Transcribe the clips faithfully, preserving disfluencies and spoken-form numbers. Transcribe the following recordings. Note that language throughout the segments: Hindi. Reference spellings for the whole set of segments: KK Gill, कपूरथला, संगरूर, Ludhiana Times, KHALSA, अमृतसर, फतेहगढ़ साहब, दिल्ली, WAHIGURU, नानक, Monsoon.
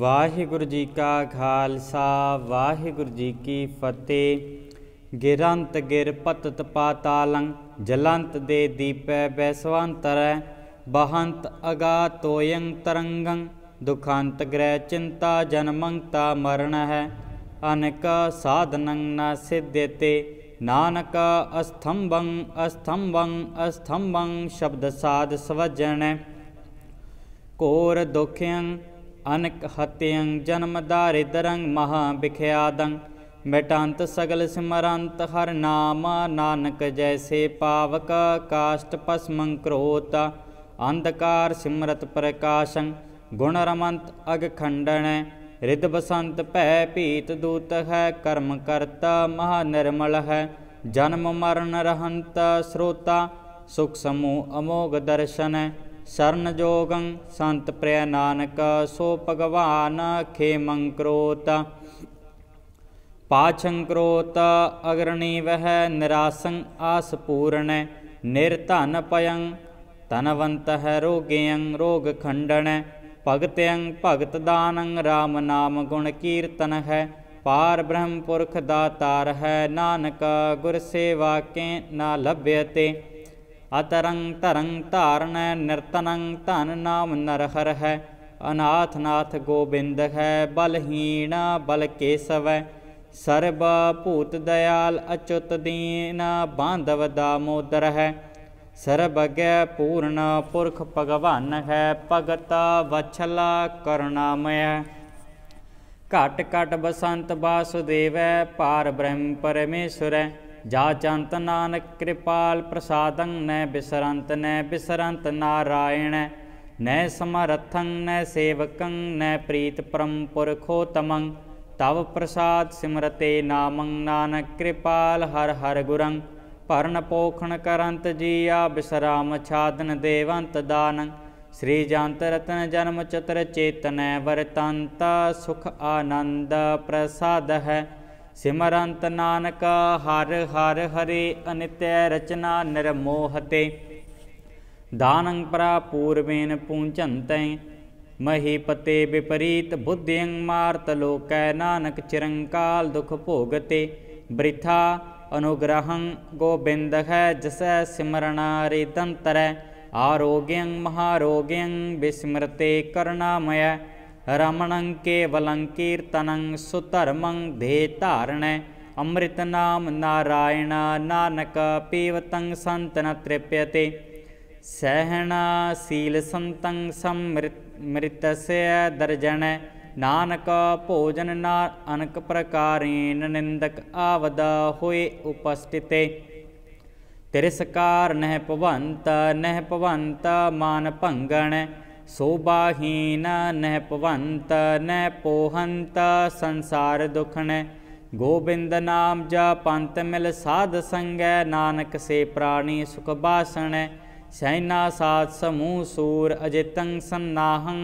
वाहिगुरु जी का खालसा वाहिगुरु जी की फतेह। गिरंत गिर पतत पातालंग जलंत दे दीपै वैश्वांतर बहंत अगा तोयं तरंगंग दुखांत ग्रह चिंता जन्मंगता मरण है। अनक साधनं न सिद्ध्यते नानक अस्तंभं अस्तंभं अस्तंभं शब्द साध स्वजन कोर दुख्यं अनक हत्यंग जन्म दारिद्रंग महा विख्यादंग मिटांत सगल स्मरंत हर नाम नानक जैसे पावक काष्ट पस्मं क्रोत अंधकार सिमरत प्रकाशंग गुण रमंत अग खंडन रिद बसंत पै पीत दूत है कर्म करता महा निर्मल है। जन्म मरण रहंत श्रोता सुख समूह अमोघ दर्शन शरण जोगं संत प्रिय नानक सो भगवान खेमं क्रोत पाछं क्रोत अग्रणी वह निरासं आस पूर्ण निर्धन पयं धनवंत है रोगेयं रोग खंडन भगत्यं भगत दानं राम नाम गुण कीर्तन है। पार ब्रह्म पुरख दातार है नानक गुर सेवा के न लभ्यते। अतरंग तरंग तारण नर्तनंग तन नाम नरहर है अनाथ नाथ गोविंद है बलहीन बल केशव सर्व भूत दयाल अच्युत दीन बांधव दामोदर है। सर्वज्ञ पूर्ण पुरख भगवान है भगत वत्सल करुणामय घट घट बसंत वासुदेव पार ब्रह्म परमेश्वर जाचंत नानक कृपाल प्रसादं न बिसरंत न बिसरंत नारायण न समरथं न सेवकं न प्रीत परम पुरखोत्तमं तव प्रसाद सिमरते नामं नानक कृपाल हर हर गुरं भरण पोखण करंत जिया बिसराम छादन देवंत दानं श्रीजांत रतन जन्म चतर चेतन वरतंत सुख आनंद प्रसाद है। सिमरंत नानक हर हर हरे अनित्य रचना निर्मोहते दानं प्रापूर्वेन पूंचन्ते महीपते विपरीत बुद्धिं मार्तलोकै नानक चिरंकाल दुख भोगते। वृथा अनुग्रहं गोविंद है जस सिमरणारिदंतर आरोग्यं महारोग्यं विस्मृते करुणामय। रमणं केवलं कीर्तनं सुधर्मं धेयतारण अमृत नाम नारायण नानक पीवतं संतन तृप्यते। सहनशील संतं समृतस्य दर्जन नानक भोजन ना अनक प्रकारेण निंदक आवद हुए उपस्थिते। तिरस्कार नह पवंत नह पवंत मान भंगण शोभाहीन न पवंत न पोहंत संसार दुखन गोविंद नाम जपंत मिल साध संग नानक से प्राणी सुख बासन। सैना सात समूह सूर अजितं सन्नाहं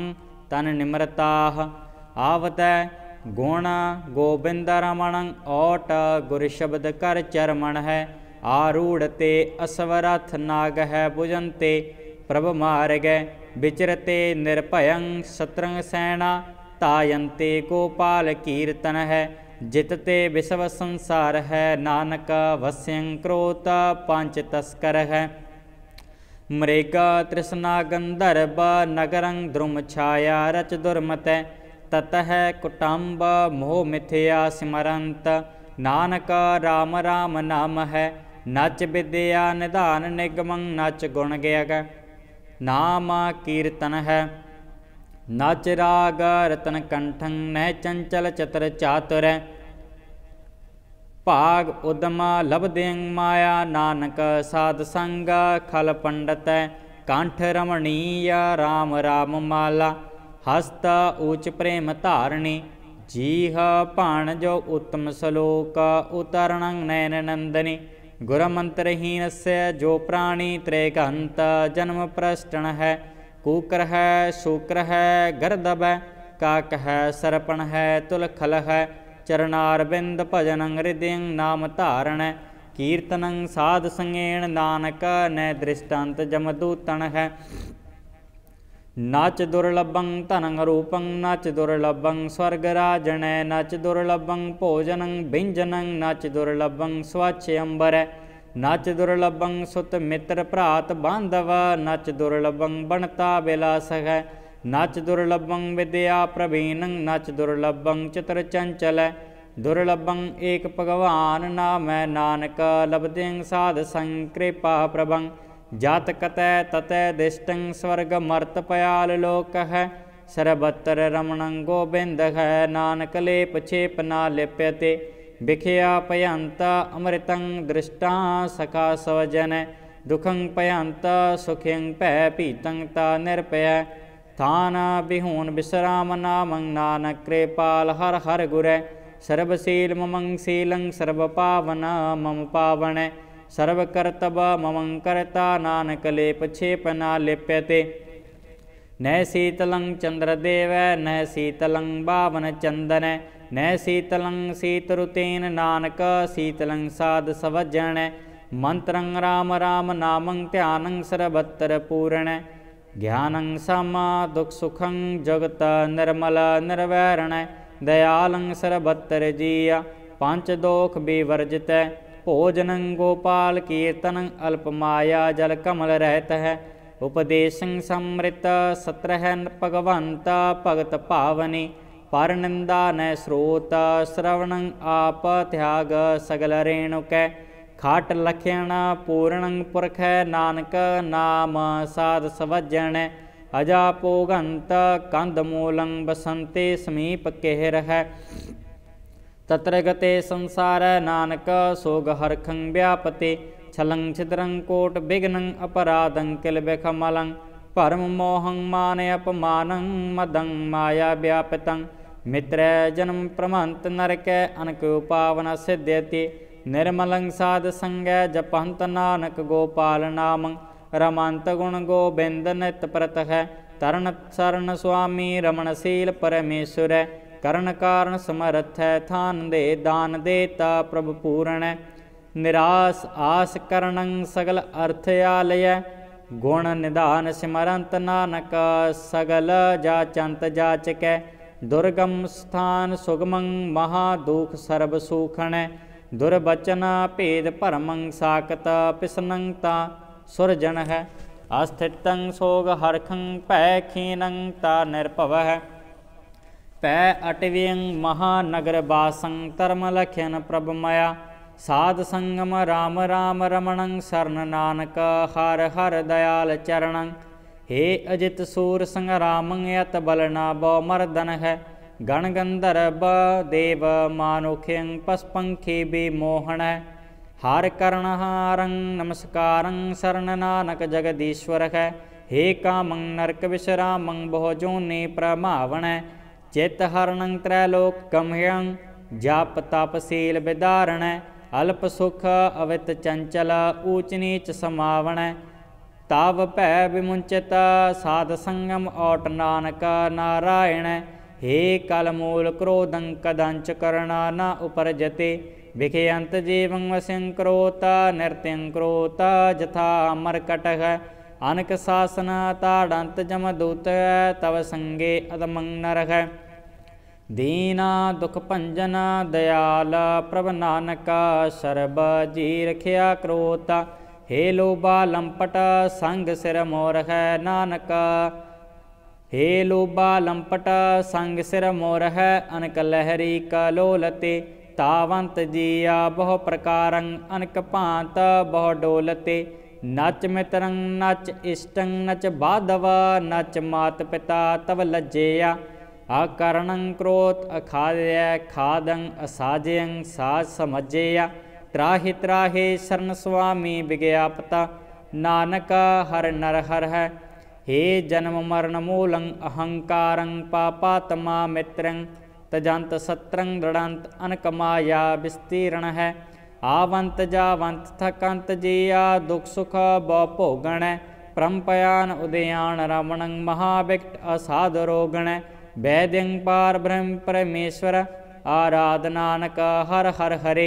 तन निमृताः आवत गुण गोविंद रमणं ओट गुर शब्द कर चरमण है। आरूढ़ते अश्वरथ नाग है भुजंते प्रभु मार्ग विचरते निर्भयं शत्रंग सेना तायन्ते गोपाल कीर्तन है। जितते विश्व संसार है नानक वश्यं क्रोत पांच तस्कर है। मृग तृष्णा गंधर्व नगरं द्रुम छाया रच दुर्मत ततः कुटुंब मोह मिथ्या स्मरंत नानक राम राम नाम है। नच विद्या निधान निगमं नच गुण गयग नाम कीर्तन है। नाच राग रतन कंठं न चंचल चतर चातुर भाग उदम लभदें माया नानक साध संग खल पंडित कंठ रमणीय राम राम माला। हस्त ऊच प्रेम धारिणी जीह भाण जो उत्तम श्लोक उतरणं नयन नंदिनी गुरमंत्रहीन से जो प्राणी त्रैगंत जन्म प्रष्टण है। कूकर है शूकर है गर्दभ काक है सरपण है तुलखल है। चरणारविंद भजन हृदय नाम धारण कीर्तनं साध संगेण नानक न दृष्टांत जमदूतन है। नाच दुर्लभं तनंग रूपं नाच दुर्लभं स्वर्गराजन नाच दुर्लभं भोजनं व्यंजनं नाच दुर्लभं स्वाच्यंबर नाच दुर्लभं सुत मित्र भ्रात बांधव नाच दुर्लभं बनता विलासह नाच दुर्लभं विद्या प्रवीणं नाच दुर्लभं चित्र चंचल दुर्लभं एक भगवान नाम नानक लभते साध संकृपा प्रभं जातकत ततः दिष्टं स्वर्गमर्तपयाल लोकः सर्वत्र रमणं गोविन्दः नानकलेपछेपना लिप्यते विखया पयंत अमृतं दृष्टा सखा सवजन दुःखं पयंत सुखं पीतं ता निर्पय थान बिहून विश्राम नामं नानक कृपाल हर हर गुरे सर्वशील ममं शीलं सर्वपावन मम पावन सर्वकर्तव मम कर्ता नानकलेपछेपना लिप्यते न शीतलं चंद्रदेव न शीतलं बावन चंदन न शीतलं शीतरुतेन नानक शीतलं साध सवजन मंत्रं राम राम नामं ध्यानं सर्वत्र पूरण ज्ञानं समा दुख सुखं जगत निर्मल निर्वैरण दयालं सर्वत्र जिया पांच दोख विवर्जित भोजनं गोपाल कीर्तन अल्पमाया जल कमल रहत है उपदेशं समृत सत्रह भगवंत भगत पावनी परनिंदा न श्रोत श्रवणं आप त्याग सगल रेणुक खाट लखण पूर्णं पुरख नानक नाम साध सवजन अजापोगंत कंदमूलं बसंते समीप केहर है तत्र गते संसार नानक सोग हरखं व्यापते छलं छिद्रं कोट विघ्नं अपराधं किल विखमलं परम मोहं माने अपमानं मदं माया व्यापितं मित्र जन्म प्रमंत नरक अनक पावन सिद्ध्यति निर्मलं साध संग जपंत नानक गोपाल नामं रमंत गुण गोविंद नित प्रतः तरण शरण स्वामी रमणशील परमेश्वर करण कारण समर्थ थान दे दान देता प्रभु पूर्ण निराश आस करणं सगल अर्थयालय गुण निदान सिमरंत नानक सगल जाचंत जाचक दुर्गम स्थान सुगमं महादुख सर्व सुखण दुर्वचन भेद परमं साकत पिसनंता सुरजन है अस्थितं सोग हरखं पैखीनं ता निर्भव है पै अटव्यं महानगरवासं तर्मलख्यन प्रभमया साध संगम राम राम रमणं शरण नानक हर हर दयाल चरणं हे अजित सूर संग्रामं यत बलना बौमर्दन है गण गंधर्व देव मानुख्यं पस्पंखी विमोहन है हर कर्णहारं नमस्कारं शरण नानक जगदीश्वर है हे कामं नरक विश्रामं भोजोनि प्रमावन है चेतहरणं त्रैलोक गम्यं जाप तापशील विदारण अल्प सुख अवित चंचल ऊच नीच समावण ताव भै विमुंचित साध संगम ओट नानक नारायण हे कलमूल क्रोधं कदंच करणा न उपरजते विखयंत जीवं वश्यं क्रोता नृत्यं क्रोता यथा मर्कटः अनक शासन ताड़ंत जमदूत तव संगे अदमं नरह दीना दुख पंजना दयाल प्रभ नानक सर्ब जी रखिया क्रोता हे लोबा लंपट संग सिर मोरह नानक हे लोबा लंपट संग सिर मोरह अनक लहरी कलोलते तावंत जिया बहु प्रकारं अनक पांत बहु डोलते नच मित्रं नच इष्टं नच बाधव नच मात पिता तव लज्जया अकरणं क्रोत अखादय खादं असाजयं साज समज्जया त्राहि त्राहि शरण स्वामी विज्ञापता नानक हर नर हर है हे जन्म मरण मूलं अहंकारं पापात्मा मित्रं तजंत सत्रं दृढ़ंत अनकमाया विस्तीर्ण है आवंत जावंत थकंत जिया दुख सुख बौभोगण परम्पयान उदयान रमणं महाविक्ट असाध रोगण वैद्यं पार ब्रह्म परमेश्वर आराधनानक हर हर हरे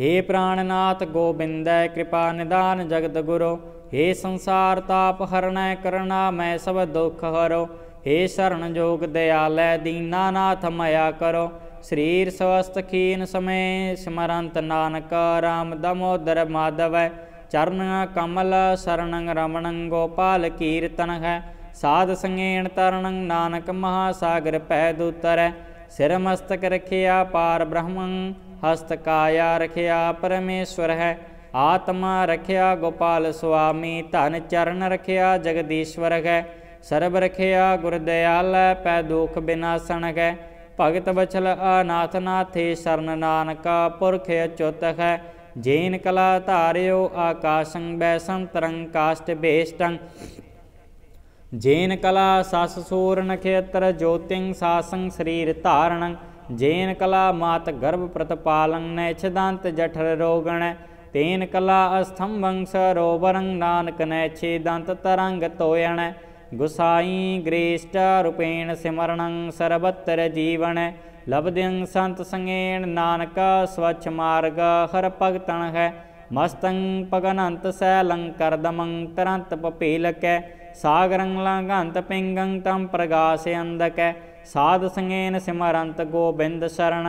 हे प्राणनाथ गोविंद कृपा निदान जगत गुरु हे संसार ताप हरणै करना मैं सब दुख हरो। हे शरण जोग दयालय दीनानाथ मया करो। शरीर स्वस्थ खीन समय स्मरंत नानक राम दामोदर माधव। चरण कमल शरण रमण गोपाल कीर्तन है। साध संगेण तरण नानक महासागर पैद उतर। सिर मस्तक रखिया पार ब्रह्म हस्त काया रखिया परमेश्वर है। आत्मा रखिया गोपाल स्वामी धन चरण रखिया जगदीश्वर है। सर्व रखिया गुरुदयाल पै दुख बिनासन है। भगत बछल अनाथ नाथे शरण नानक पुरख अच्युत है। जैन कला तार्यो आकाशं वैसं तरंग काष्ट बेष्टं। जैन कला सास सूर नखेत्र ज्योतिं सासं शरीर तारणं। जैन कला मात गर्भ प्रतपालं नैछदांत जठर रोगण। तेन कला अस्तंभं सरोवरं नानक नैछेदांत तरंग तोयण। गुसाई ग्रेष्ट रूपेण सिमरणं सर्वत्र जीवन। लब्धिं संत संगेण नानक स्वच्छ मार्ग हर भगतन है। मस्तंग पगनंत शैलं करदमं तरंत पपीलक। सागरंग लंगंत पिंगं तम प्रगाशयंदक। साध संगेन सिमरंत गोविंद शरण।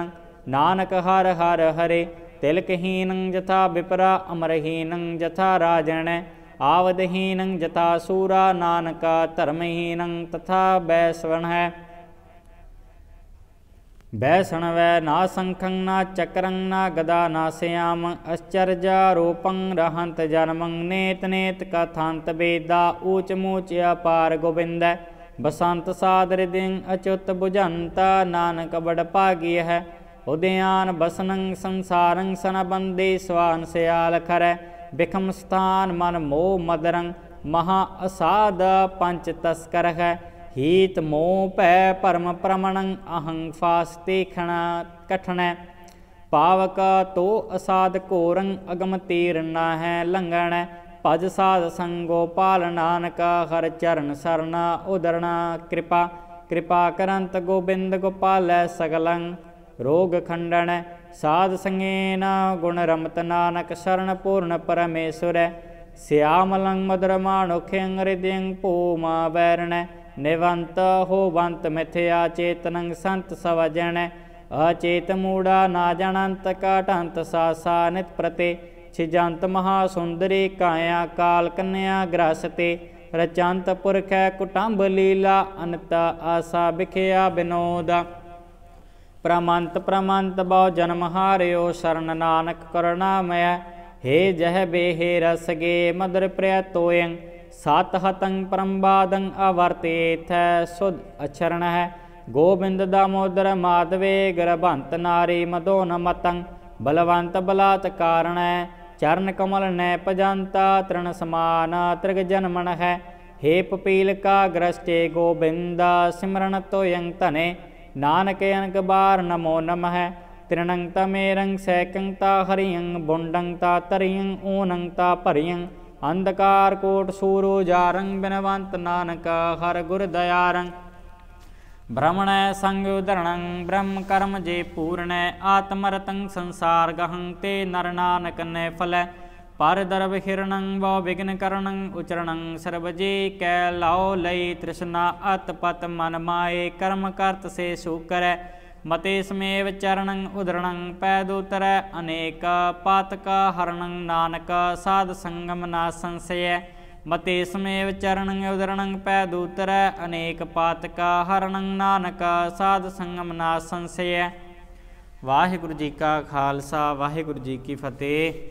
नानक हर हर हरे। तिलकहीनं यथा विपरा अमरहीनं यथा राजन। आवदहीनं यथा सूरा नानक धर्महीनं तथा वैश्वन है। वैष्ण वै ना शंखं ना चक्रं ना गदा ना श्याम। आश्चर्यारूपं रहंत जन्मं नेत नेत कथांत वेदा। ऊच मूच अपार गोविंद बसंत सादर दिन अच्युत बुझंता। नानक बड़भागी है। उदयान बसनं संसारं सनबंदे स्वान सयाल खर। बिखम स्थान मन मोह मदरं महा असाद पंच तस्कर है। हीत मोह पै परम प्रमणं अहं फास्ते खणा कठन। पावक तो असाद कोरं अगम तीर ना है लंघन। भज साध संगोपाल नानक हर चरण शरण उदरण कृपा। कृपा करंत गोबिंद गोपाल सगलं रोग खंडन। साध संगेन गुण रमत नानक शरण पूर्ण परमेश्वर। श्यामलं मधुरमाणुख्यं हृदयं पूमा वैरण। निवंत होवंत मिथ्या चेतनं संत सवजन। अचेत मूढ़ा ना जनंत काटंत सासा नित प्रति। छिजंत महासुंदरी काया काल कन्या ग्रासते। रचंत पुरख कुटुंब लीला अनत आसा बिख्या विनोद। प्रमंत प्रमंत बहु जन्म हार्यो शरण नानक करुणामय। हे जह बेहे रसगे मधुर प्रिय तोयं। सात हतंग परमबादं अवर्तेथ सुद अचरण है। गोविंद दामोदर माधवे गर्भंत नारी मदोन मतंग। बलवंत बलात् कारण है चरण कमल न पजंता। तृण समान त्रिग जनमन है। हे पपील का ग्रस्टे गोविंद सिमरण तोयं तने। नानक अनक बार नमो नम है। तृणंग तमेरंग सैकंगता हरियंग बुंडंगता तरियंग ऊनंगता परियंग। अंधकार कोट सूरो जारंग बिनवंत नानक हर गुर दयारंग। भ्रमण संग उदरण ब्रह्म कर्म जे पूर्ण। आत्मरतंग संसार गहंग ते नर नानक ने फल। पर दर्भ हिरणं व विघ्न करणं उचरणं सर्वजे कैलाओ लयि। तृष्णा अतपत मन माये कर्म कर्त से शूकर। मतेस्मेव चरणं उदरणं पैदोतर अनेक। पातक हरणं नानक साध संगम ना संशय। मतेस्मेव चरणं उदरणं पैदोतर अनेक। पातक हरणं नानक साध संगम ना संशय। वाहिगुरु जी का खालसा वाहिगुरु जी की फतेह।